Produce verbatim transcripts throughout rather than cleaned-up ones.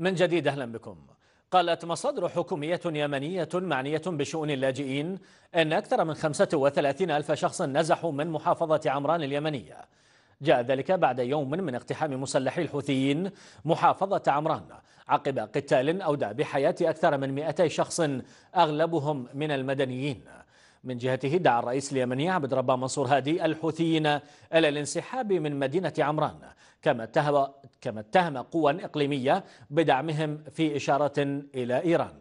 من جديد أهلا بكم. قالت مصادر حكومية يمنية معنية بشؤون اللاجئين أن أكثر من خمسة وثلاثين ألف شخص نزحوا من محافظة عمران اليمنية. جاء ذلك بعد يوم من اقتحام مسلحي الحوثيين محافظة عمران عقب قتال أودع بحياة أكثر من مئتي شخص أغلبهم من المدنيين. من جهته دعا الرئيس اليمني عبد ربه منصور هادي الحوثيين إلى الانسحاب من مدينة عمران، كما اتهم كما اتهم قوى إقليمية بدعمهم في إشارة إلى إيران.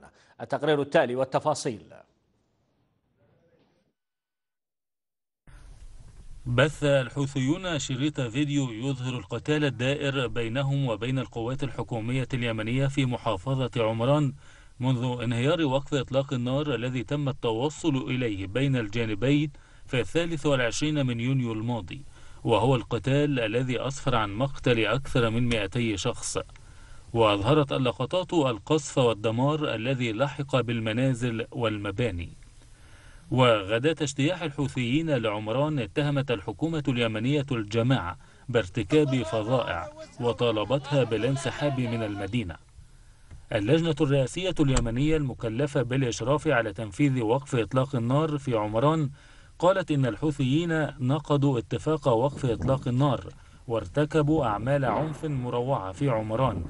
التقرير التالي والتفاصيل. بث الحوثيون شريط فيديو يظهر القتال الدائر بينهم وبين القوات الحكومية اليمنية في محافظة عمران منذ انهيار وقف إطلاق النار الذي تم التوصل إليه بين الجانبين في الثالث والعشرين من يونيو الماضي، وهو القتال الذي أسفر عن مقتل أكثر من مئتي شخص. وأظهرت اللقطات القصف والدمار الذي لحق بالمنازل والمباني. وغداة اجتياح الحوثيين لعمران اتهمت الحكومة اليمنية الجماعة بارتكاب فظائع وطالبتها بالانسحاب من المدينة. اللجنة الرئاسية اليمنية المكلفة بالإشراف على تنفيذ وقف إطلاق النار في عمران قالت إن الحوثيين نقضوا اتفاق وقف إطلاق النار وارتكبوا أعمال عنف مروعة في عمران،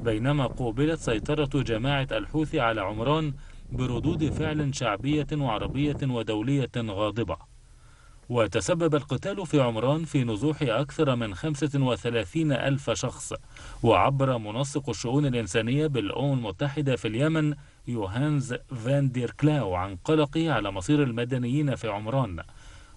بينما قوبلت سيطرة جماعة الحوثي على عمران بردود فعل شعبية وعربية ودولية غاضبة. وتسبب القتال في عمران في نزوح أكثر من خمسة وثلاثين ألف شخص. وعبر منسق الشؤون الإنسانية بالأمم المتحدة في اليمن يوهانز فان ديركلاو عن قلقه على مصير المدنيين في عمران،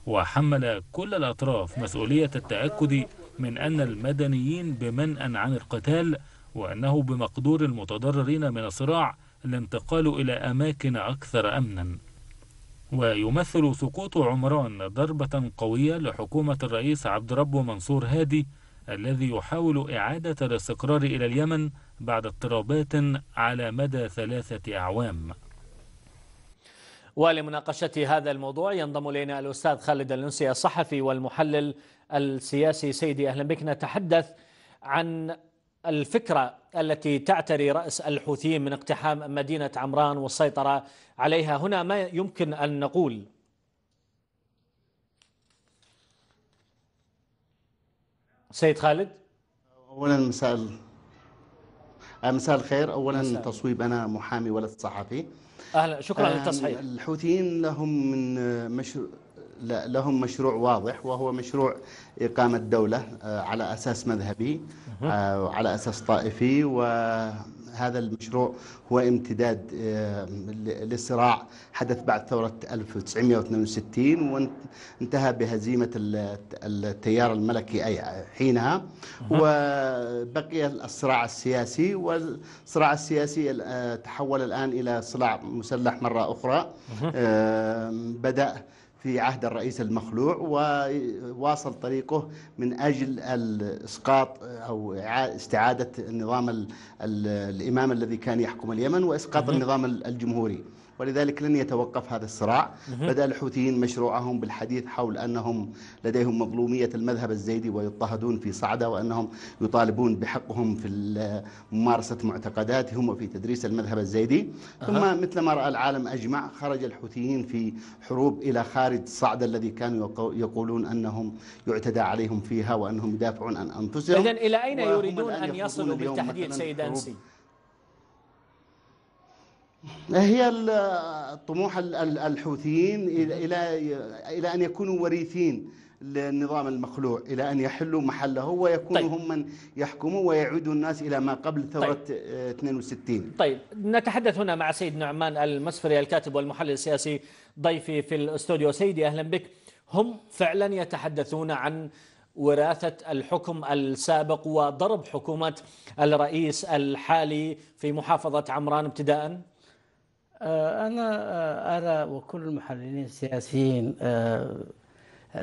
وحمل كل الأطراف مسؤولية التأكد من أن المدنيين بمنأى عن القتال، وأنه بمقدور المتضررين من الصراع الانتقال إلى أماكن أكثر أمنا. ويمثل سقوط عمران ضربة قوية لحكومة الرئيس عبد ربه منصور هادي الذي يحاول إعادة الاستقرار إلى اليمن بعد اضطرابات على مدى ثلاثة أعوام. ولمناقشة هذا الموضوع ينضم إلينا الأستاذ خالد العنسي الصحفي والمحلل السياسي. سيدي أهلا بك. نتحدث عن الفكرة التي تعتري رأس الحوثيين من اقتحام مدينة عمران والسيطرة عليها، هنا ما يمكن أن نقول؟ سيد خالد، أولا مساء مساء الخير. أولا مسأل. تصويب، أنا محامي ولد صحفي. أهلا، شكرا للتصحيح. الحوثيين لهم من مشروع لا لهم مشروع واضح، وهو مشروع إقامة دولة على أساس مذهبي وعلى أساس طائفي، وهذا المشروع هو امتداد لصراع حدث بعد ثورة ألف وتسعمئة واثنين وستين وانتهى بهزيمة التيار الملكي حينها، وبقي الصراع السياسي، والصراع السياسي تحول الآن إلى صراع مسلح مرة أخرى بدأ في عهد الرئيس المخلوع، وواصل طريقه من أجل الإسقاط أو استعادة النظام الإمام الذي كان يحكم اليمن وإسقاط النظام الجمهوري، ولذلك لن يتوقف هذا الصراع. بدأ الحوثيين مشروعهم بالحديث حول أنهم لديهم مظلومية المذهب الزيدي ويضطهدون في صعدة، وأنهم يطالبون بحقهم في ممارسة معتقداتهم وفي تدريس المذهب الزيدي. ثم أه. مثل ما رأى العالم أجمع خرج الحوثيين في حروب إلى خارج صعدة الذي كانوا يقولون أنهم يعتدى عليهم فيها وأنهم يدافعون عن أنفسهم. إذن إلى أين يريدون أن يصلوا بالتحديد سيد العنسي؟ هي طموح الحوثيين إلى إلى أن يكونوا وريثين للنظام المخلوع، إلى أن يحلوا محله ويكونوا طيب. هم من يحكموا ويعودوا الناس إلى ما قبل ثورة اثنين وستين. طيب. طيب نتحدث هنا مع سيد نعمان المسفري الكاتب والمحلل السياسي ضيفي في الاستوديو. سيدي أهلا بك. هم فعلا يتحدثون عن وراثة الحكم السابق وضرب حكومة الرئيس الحالي في محافظة عمران ابتداءً؟ أنا أرى وكل المحللين السياسيين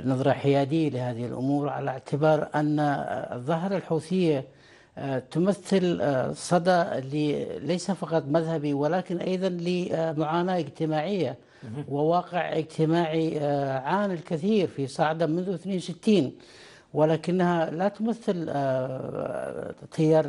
نظرة حيادية لهذه الأمور، على اعتبار أن الظاهرة الحوثية تمثل صدى ليس فقط مذهبي ولكن أيضا لمعاناة اجتماعية وواقع اجتماعي عان الكثير في صعدة منذ اثنين وستين، ولكنها لا تمثل تيار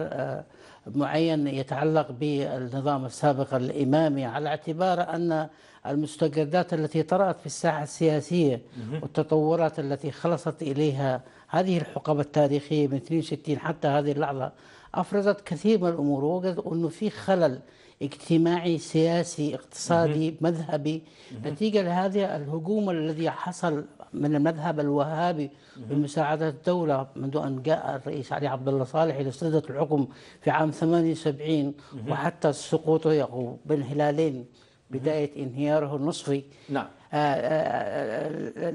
معين يتعلق بالنظام السابق الإمامي، على اعتبار أن المستجدات التي طرأت في الساحة السياسية والتطورات التي خلصت إليها هذه الحقبة التاريخية من اثنين وستين حتى هذه اللحظة أفرزت كثير من الأمور، ووجدت أنه في خلل اجتماعي سياسي اقتصادي مذهبي نتيجة لهذا الهجوم الذي حصل من المذهب الوهابي بمساعدة الدولة منذ أن جاء الرئيس علي عبدالله صالح إلى سدة الحكم في عام ثمانية وسبعين وحتى سقوطه بين هلالين بداية انهياره النصفي. نعم.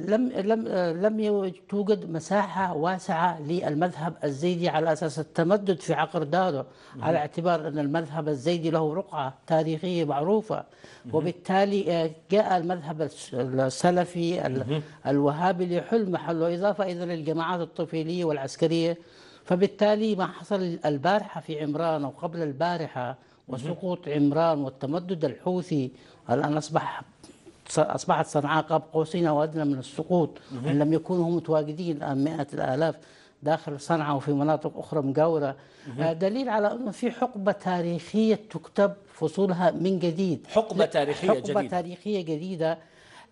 لم لم لم توجد مساحة واسعة للمذهب الزيدي على أساس التمدد في عقر داره، على اعتبار أن المذهب الزيدي له رقعة تاريخية معروفة، وبالتالي جاء المذهب السلفي الوهابي ليحل محله، إضافة إلى للجماعات الطفيلية والعسكرية. فبالتالي ما حصل البارحة في عمران أو قبل البارحة وسقوط عمران والتمدد الحوثي، الآن أصبح أصبحت صنعاء قاب قوسين أو أدنى من السقوط، إن لم يكونوا هم متواجدين الآن مئات الآلاف داخل صنعاء وفي مناطق أخرى مجاورة، دليل على أنه في حقبة تاريخية تكتب فصولها من جديد. حقبة تاريخية حقبة جديدة. تاريخية جديدة.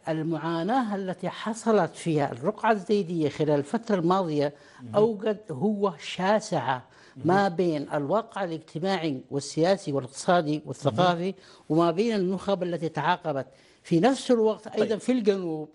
المعاناة التي حصلت فيها الرقعة الزيدية خلال الفترة الماضية أوجد هو شاسعة ما بين الواقع الاجتماعي والسياسي والاقتصادي والثقافي وما بين النخب التي تعاقبت. في نفس الوقت أيضا طيب. في الجنوب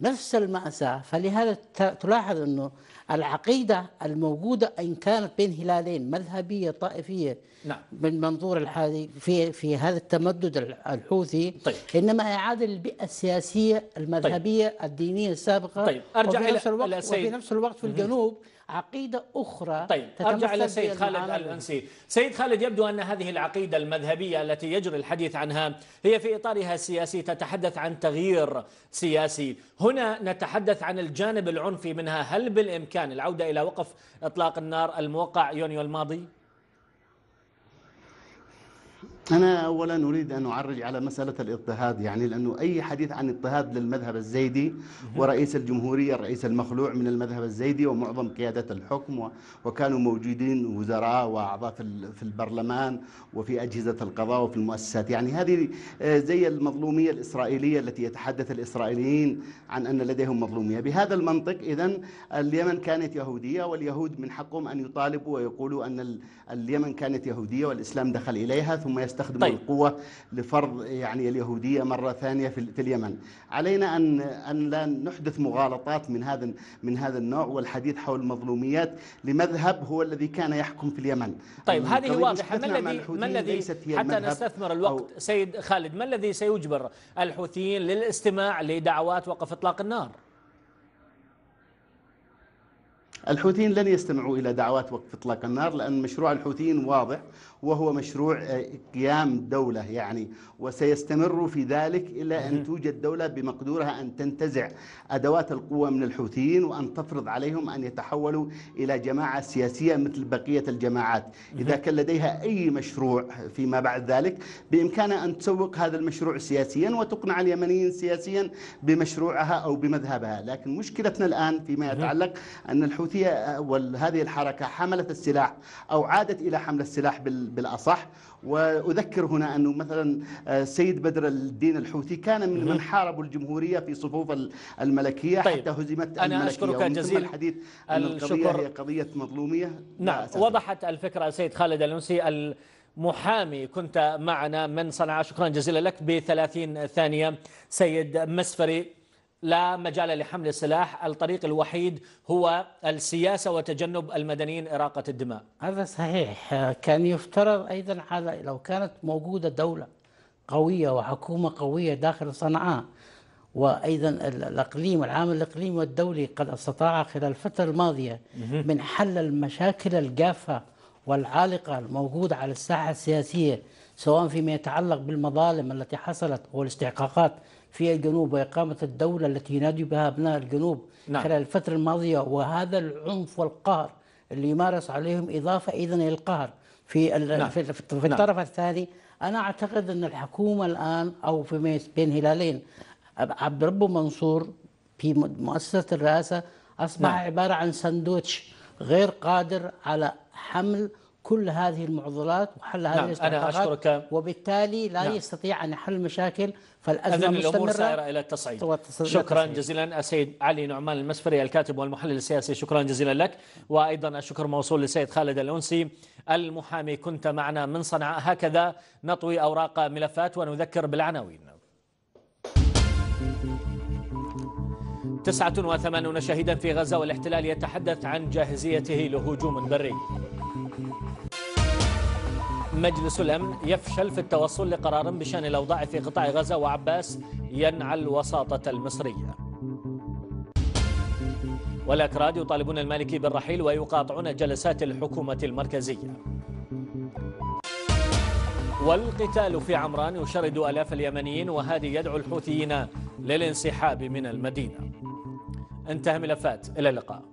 نفس المأساة، فلهذا تلاحظ أنه العقيدة الموجودة إن كانت بين هلالين مذهبية طائفية نعم. من منظور الحادي في في هذا التمدد الحوثي طيب. إنما إعادة البيئة السياسية المذهبيه طيب. الدينية السابقة طيب. أرجع وفي نفس الوقت إلى سيد. وفي نفس الوقت في الجنوب عقيدة أخرى طيب. أرجع إلى سيد خالد العنسي. سيد خالد، يبدو أن هذه العقيدة المذهبية التي يجري الحديث عنها هي في إطارها السياسي تتحدث عن تغيير سياسي، هنا نتحدث عن الجانب العنفي منها. هل بالإمكان العودة إلى وقف إطلاق النار الموقع يونيو الماضي؟ أنا أولا أريد أن أعرج على مسألة الاضطهاد، يعني لأنه أي حديث عن اضطهاد للمذهب الزيدي ورئيس الجمهورية الرئيس المخلوع من المذهب الزيدي ومعظم قيادة الحكم، وكانوا موجودين وزراء وأعضاء في البرلمان وفي أجهزة القضاء وفي المؤسسات، يعني هذه زي المظلومية الإسرائيلية التي يتحدث الإسرائيليين عن أن لديهم مظلومية. بهذا المنطق إذن اليمن كانت يهودية، واليهود من حقهم أن يطالبوا ويقولوا أن اليمن كانت يهودية والإسلام دخل إليها، ثم يستطيعون يستخدموا طيب. القوة لفرض يعني اليهودية مرة ثانية في اليمن. علينا أن أن لا نحدث مغالطات من هذا من هذا النوع، والحديث حول مظلوميات لمذهب هو الذي كان يحكم في اليمن. طيب هذه واضحة. ما الذي ما الذي حتى نستثمر الوقت سيد خالد، ما الذي سيجبر الحوثيين للاستماع لدعوات وقف إطلاق النار؟ الحوثيين لن يستمعوا إلى دعوات وقف إطلاق النار، لأن مشروع الحوثيين واضح وهو مشروع قيام دولة يعني، وسيستمروا في ذلك إلى أن توجد دولة بمقدورها أن تنتزع أدوات القوة من الحوثيين وأن تفرض عليهم أن يتحولوا إلى جماعة سياسية مثل بقية الجماعات. إذا كان لديها أي مشروع فيما بعد ذلك بإمكانها أن تسوق هذا المشروع سياسيا وتقنع اليمنيين سياسيا بمشروعها أو بمذهبها. لكن مشكلتنا الآن فيما يتعلق أن الحوثيين وهذه الحركة حملت السلاح أو عادت إلى حمل السلاح بالأصح. وأذكر هنا أنه مثلا سيد بدر الدين الحوثي كان من من حاربوا الجمهورية في صفوف الملكية طيب. حتى هزمت أنا الملكية. أشكرك جزيلا الحديث أن القضية هي قضية مظلومية. نعم وضحت الفكرة. سيد خالد العنسي المحامي كنت معنا من صنعاء، شكرا جزيلا لك. بثلاثين ثانية سيد مسفري، لا مجال لحمل السلاح، الطريق الوحيد هو السياسة وتجنب المدنيين إراقة الدماء. هذا صحيح. كان يفترض أيضا على لو كانت موجودة دولة قوية وحكومة قوية داخل صنعاء، وأيضا الأقليم العامل الإقليمي والدولي قد استطاع خلال الفترة الماضية من حل المشاكل الجافة والعالقة الموجودة على الساحة السياسية، سواء فيما يتعلق بالمظالم التي حصلت والاستحقاقات في الجنوب وإقامة الدولة التي ينادي بها أبناء الجنوب نعم. خلال الفترة الماضية، وهذا العنف والقهر اللي يمارس عليهم، إضافة إذن إلى القهر في نعم. في نعم. الطرف الثاني. أنا أعتقد أن الحكومة الآن أو في بين هلالين عبد ربه منصور في مؤسسة الرئاسة أصبح نعم. عبارة عن سندويتش غير قادر على حمل كل هذه المعضلات وحل هذه نعم الاستنطاقات، وبالتالي لا نعم. يستطيع أن يحل مشاكل، فالأزمة مستمرة. الأمور سائرة إلى التصعيد. شكرا جزيلا السيد علي نعمان المسفري الكاتب والمحلل السياسي، شكرا جزيلا لك. وأيضا الشكر موصول للسيد خالد العنسي المحامي، كنت معنا من صنعاء. هكذا نطوي أوراق ملفات ونذكر بالعناوين. تسعة وثمانون شهيدا في غزة والاحتلال يتحدث عن جاهزيته لهجوم بري. مجلس الأمن يفشل في التوصل لقرار بشأن الأوضاع في قطاع غزة، وعباس ينعل الوساطة المصرية. والأكراد يطالبون المالكي بالرحيل ويقاطعون جلسات الحكومة المركزية. والقتال في عمران يشرد آلاف اليمنيين، وهادي يدعو الحوثيين للانسحاب من المدينة. انتهى ملفات، إلى اللقاء.